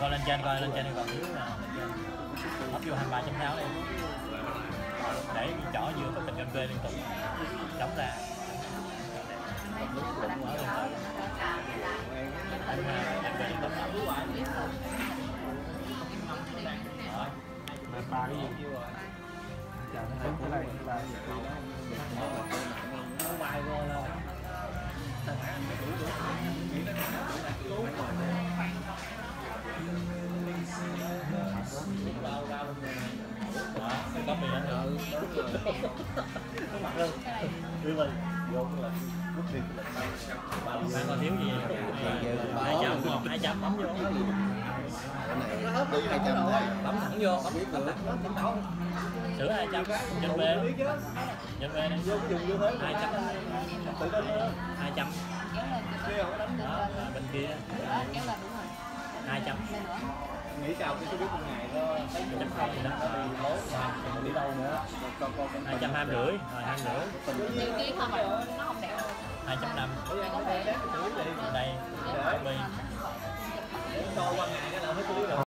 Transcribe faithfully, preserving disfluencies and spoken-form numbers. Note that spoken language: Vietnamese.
Coi lên trên, coi lên trên đi, còn dưới là hấp vô hai ba trăm sáu đi. Để chỏ vừa có thịt cà phê liên tục đóng ra. Ba cái gì rồi. Bạn còn thiếu gì? Hai chấm, một hai chấm bấm vô. Cái này bấm thẳng vô, bấm biết rồi. Sửa hai chấm, nhân bê, nhân bê này. Hai chấm, hai chấm. Đó, bên kia. Hai chấm. Nghĩ cao cái số biết một ngày nó thấy chấm không thì nó tốt, đi đâu nữa. Con con hai trăm hai rưỡi, hai rưỡi. Nhiều kia không phải nó không đẹp. Hai trăm năm. Đây, đây. Coi qua ngày cái là hết túi rồi.